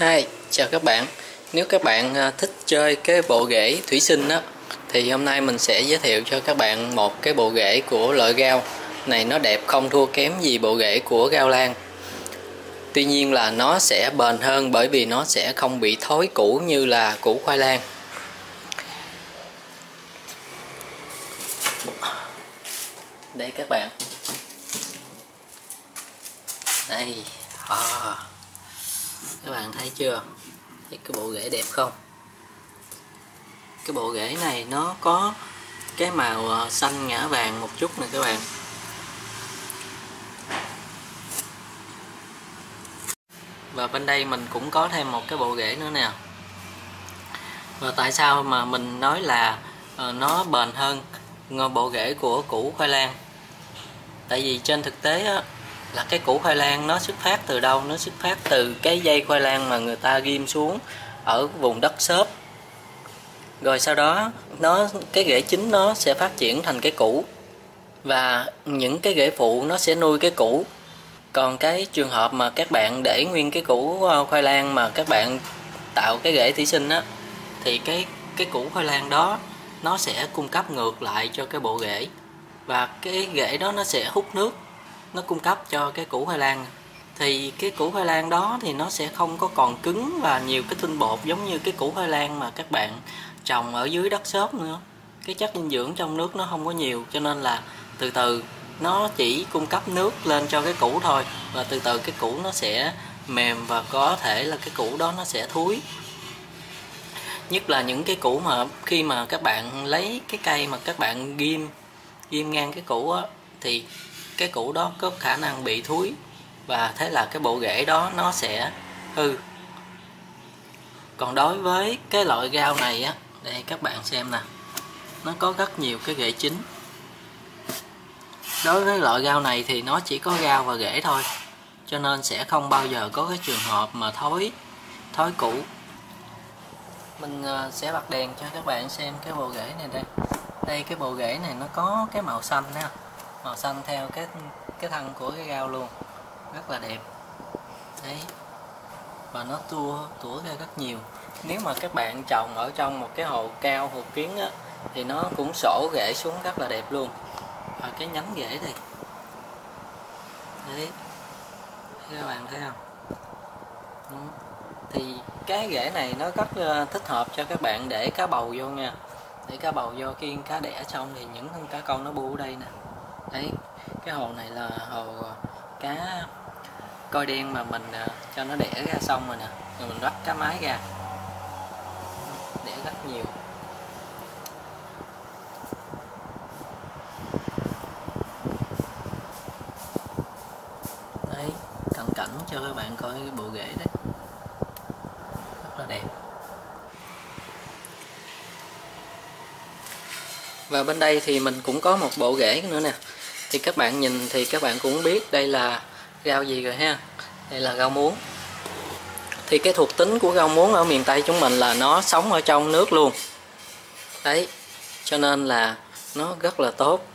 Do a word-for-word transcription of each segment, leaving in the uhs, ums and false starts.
Hi, chào các bạn. Nếu các bạn thích chơi cái bộ ghể thủy sinh đó, thì hôm nay mình sẽ giới thiệu cho các bạn một cái bộ ghể của loại gao này. Nó đẹp không thua kém gì bộ ghể của gao lan, tuy nhiên là nó sẽ bền hơn bởi vì nó sẽ không bị thối củ như là củ khoai lang. Đây các bạn, đây à. Các bạn thấy chưa? Thấy cái bộ rễ đẹp không? Cái bộ rễ này nó có cái màu xanh ngã vàng một chút nè các bạn. Và bên đây mình cũng có thêm một cái bộ rễ nữa nè. Và tại sao mà mình nói là nó bền hơn bộ rễ của củ khoai lang? Tại vì trên thực tế á, là cái củ khoai lang nó xuất phát từ đâu? Nó xuất phát từ cái dây khoai lang mà người ta ghim xuống ở vùng đất xốp. Rồi sau đó nó cái rễ chính nó sẽ phát triển thành cái củ, và những cái rễ phụ nó sẽ nuôi cái củ. Còn cái trường hợp mà các bạn để nguyên cái củ khoai lang mà các bạn tạo cái rễ thủy sinh á, thì cái cái củ khoai lang đó nó sẽ cung cấp ngược lại cho cái bộ rễ, và cái rễ đó nó sẽ hút nước, nó cung cấp cho cái củ khoai lang. Thì cái củ khoai lang đó thì nó sẽ không có còn cứng và nhiều cái tinh bột giống như cái củ khoai lang mà các bạn trồng ở dưới đất xốp nữa. Cái chất dinh dưỡng trong nước nó không có nhiều, cho nên là từ từ nó chỉ cung cấp nước lên cho cái củ thôi, và từ từ cái củ nó sẽ mềm và có thể là cái củ đó nó sẽ thúi. Nhất là những cái củ mà khi mà các bạn lấy cái cây mà các bạn ghim ghim ngang cái củ á, thì cái củ đó có khả năng bị thúi, và thế là cái bộ rễ đó nó sẽ hư. Còn đối với cái loại gao này á, đây các bạn xem nè, nó có rất nhiều cái rễ chính. Đối với loại gao này thì nó chỉ có gao và rễ thôi, cho nên sẽ không bao giờ có cái trường hợp mà thối thối củ. Mình sẽ bật đèn cho các bạn xem cái bộ rễ này đây. Đây cái bộ rễ này nó có cái màu xanh ha, màu xanh theo cái cái thân của cái gao luôn, rất là đẹp đấy. Và nó tua tủa ra rất nhiều. Nếu mà các bạn trồng ở trong một cái hồ cao, hồ kiến á, thì nó cũng sổ rễ xuống rất là đẹp luôn. Và cái nhánh rễ này đấy, các bạn thấy không? Đúng. Thì cái rễ này nó rất thích hợp cho các bạn để cá bầu vô nha. Để cá bầu vô, khi cá đẻ xong thì những con cá con nó bu ở đây nè. Đấy, cái hồ này là hồ cá coi đen mà mình cho nó đẻ ra xong rồi nè, rồi mình bắt cá mái ra, đẻ rất nhiều. Đấy, cận cảnh cho các bạn coi cái bộ rễ đấy, rất là đẹp. Và bên đây thì mình cũng có một bộ rễ nữa nè. Thì các bạn nhìn thì các bạn cũng biết đây là gao gì rồi ha. Đây là gao muống. Thì cái thuộc tính của gao muống ở miền Tây chúng mình là nó sống ở trong nước luôn. Đấy, cho nên là nó rất là tốt.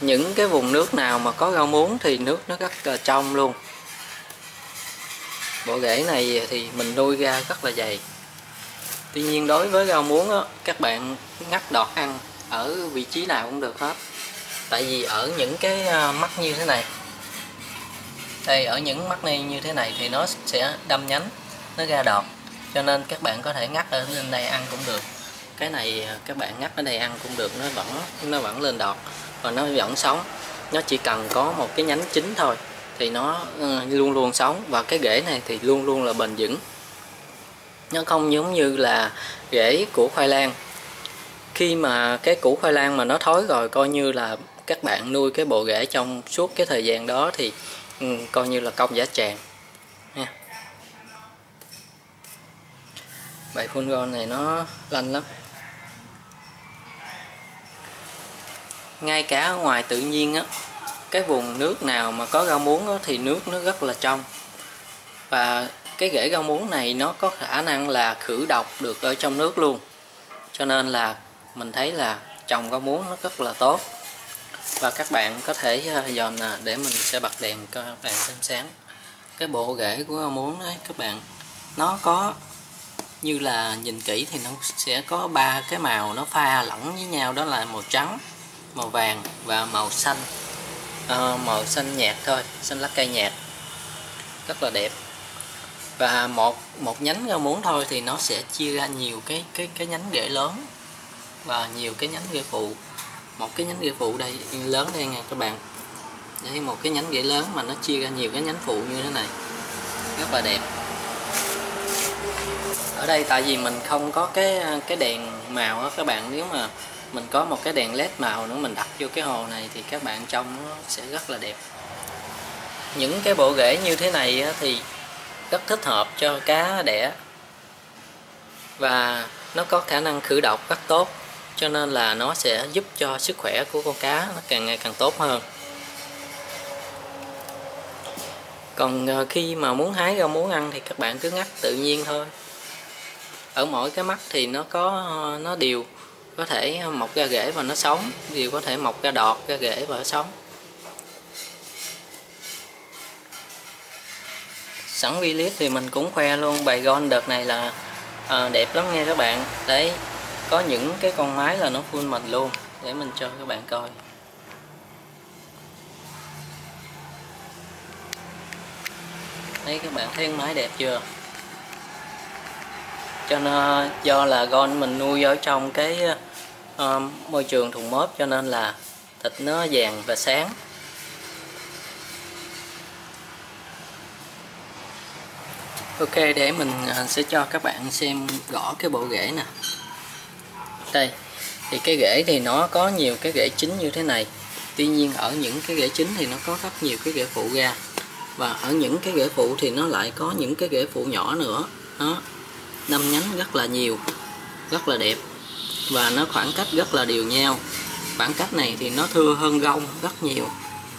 Những cái vùng nước nào mà có gao muống thì nước nó rất là trong luôn. Bộ rễ này thì mình nuôi ra rất là dày. Tuy nhiên đối với gao muống á, các bạn ngắt đọt ăn ở vị trí nào cũng được hết. Tại vì ở những cái mắt như thế này, đây ở những mắt này như thế này thì nó sẽ đâm nhánh, nó ra đọt. Cho nên các bạn có thể ngắt ở lên đây ăn cũng được. Cái này các bạn ngắt ở đây ăn cũng được, nó vẫn nó vẫn lên đọt và nó vẫn sống. Nó chỉ cần có một cái nhánh chính thôi thì nó luôn luôn sống, và cái rễ này thì luôn luôn là bền vững. Nó không giống như là rễ của khoai lang. Khi mà cái củ khoai lang mà nó thối rồi, coi như là các bạn nuôi cái bộ rễ trong suốt cái thời gian đó thì um, coi như là công dã tràng nha. Bãi phun gòn này nó lanh lắm. Ngay cả ở ngoài tự nhiên á, cái vùng nước nào mà có gao muống á, thì nước nó rất là trong. Và cái rễ gao muống này nó có khả năng là khử độc được ở trong nước luôn. Cho nên là mình thấy là trồng rau muống nó rất là tốt. Và các bạn có thể dòm nè, để mình sẽ bật đèn cho các bạn xem sáng. Cái bộ rễ của rau muống đấy các bạn, nó có, như là nhìn kỹ thì nó sẽ có ba cái màu nó pha lẫn với nhau, đó là màu trắng, màu vàng và màu xanh, à, màu xanh nhạt thôi, xanh lá cây nhạt, rất là đẹp. Và một một nhánh rau muống thôi thì nó sẽ chia ra nhiều cái cái cái nhánh rễ lớn và nhiều cái nhánh rễ phụ. Một cái nhánh rễ phụ đây lớn đây nha các bạn, đây một cái nhánh rễ lớn mà nó chia ra nhiều cái nhánh phụ như thế này, rất là đẹp. Ở đây tại vì mình không có cái cái đèn màu á các bạn, nếu mà mình có một cái đèn led màu nữa mình đặt vô cái hồ này thì các bạn trông nó sẽ rất là đẹp. Những cái bộ rễ như thế này thì rất thích hợp cho cá đẻ và nó có khả năng khử độc rất tốt, cho nên là nó sẽ giúp cho sức khỏe của con cá nó càng ngày càng tốt hơn. Còn khi mà muốn hái rau muống ăn thì các bạn cứ ngắt tự nhiên thôi. Ở mỗi cái mắt thì nó có nó đều có thể mọc ra rễ và nó sống, đều có thể mọc ra đọt ra rễ và nó sống. Sẵn clip thì mình cũng khoe luôn bài gon đợt này là à, đẹp lắm nha các bạn. Đấy, có những cái con máy là nó full mình luôn, để mình cho các bạn coi. Đấy, các bạn thấy con máy đẹp chưa? Cho nên do là gon mình nuôi ở trong cái uh, môi trường thùng mớp cho nên là thịt nó vàng và sáng. Ok, để mình sẽ cho các bạn xem rõ cái bộ rễ nè. Đây, thì cái rễ thì nó có nhiều cái rễ chính như thế này. Tuy nhiên ở những cái rễ chính thì nó có rất nhiều cái rễ phụ ra. Và ở những cái rễ phụ thì nó lại có những cái rễ phụ nhỏ nữa. Đó, năm nhánh rất là nhiều, rất là đẹp. Và nó khoảng cách rất là đều nhau. Khoảng cách này thì nó thưa hơn rong rất nhiều.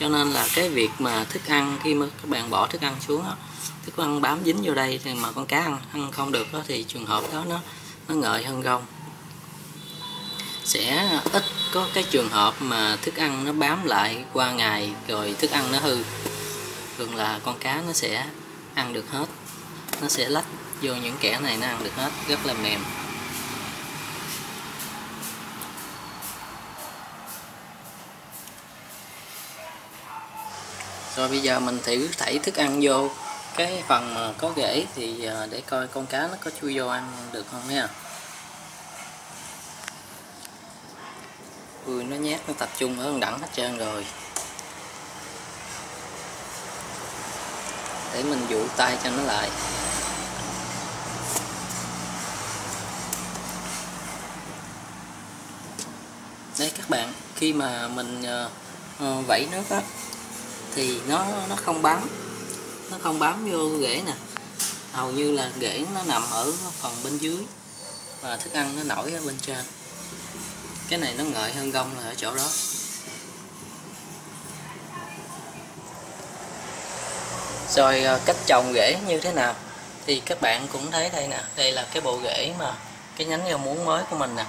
Cho nên là cái việc mà thức ăn, khi mà các bạn bỏ thức ăn xuống đó, thức ăn bám dính vô đây thì mà con cá ăn, ăn không được đó, thì trường hợp đó nó nó ngợi hơn rong. Sẽ ít có cái trường hợp mà thức ăn nó bám lại qua ngày rồi thức ăn nó hư. Thường là con cá nó sẽ ăn được hết, nó sẽ lách vô những kẻ này nó ăn được hết, rất là mềm. Rồi bây giờ mình thử thảy thức ăn vô cái phần mà có rễ thì để coi con cá nó có chui vô ăn được không nha. Ui, nó nhát, nó tập trung ở đẳng hết trơn rồi. Để mình dụ tay cho nó lại. Đấy các bạn, khi mà mình uh, vẩy nước á thì nó nó không bám, nó không bám vô rễ nè, hầu như là rễ nó nằm ở phần bên dưới và thức ăn nó nổi ở bên trên. Cái này nó ngợi hơn gông là ở chỗ đó. Rồi cách trồng rễ như thế nào thì các bạn cũng thấy đây nè, đây là cái bộ rễ mà cái nhánh rau muống mới của mình nè.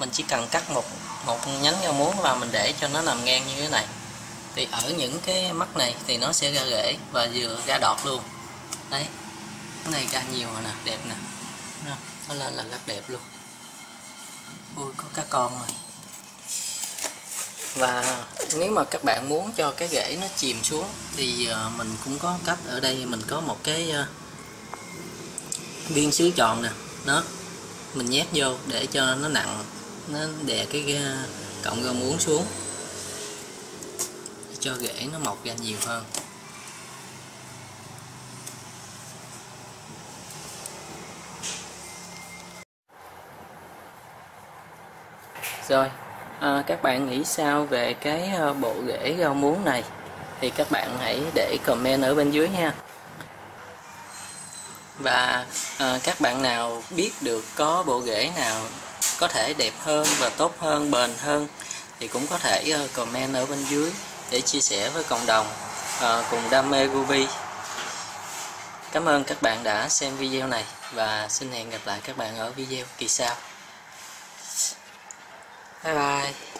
Mình chỉ cần cắt một một nhánh rau muống và mình để cho nó nằm ngang như thế này. Thì ở những cái mắt này thì nó sẽ ra rễ và vừa ra đọt luôn. Đấy, cái này ra nhiều rồi nè, đẹp nè. Nó lên là rất đẹp luôn. Ui, có cá con rồi. Và nếu mà các bạn muốn cho cái rễ nó chìm xuống thì mình cũng có cách. Ở đây mình có một cái viên sứ tròn nè, đó, mình nhét vô để cho nó nặng, nó đè cái cọng rau muống xuống, cho rễ nó mọc ra nhiều hơn. Rồi, à, các bạn nghĩ sao về cái bộ rễ rau muống này thì các bạn hãy để comment ở bên dưới nha. Và à, các bạn nào biết được có bộ rễ nào có thể đẹp hơn và tốt hơn, bền hơn thì cũng có thể comment ở bên dưới để chia sẻ với cộng đồng à, cùng đam mê Ruby. Cảm ơn các bạn đã xem video này và xin hẹn gặp lại các bạn ở video kỳ sau. Bye bye.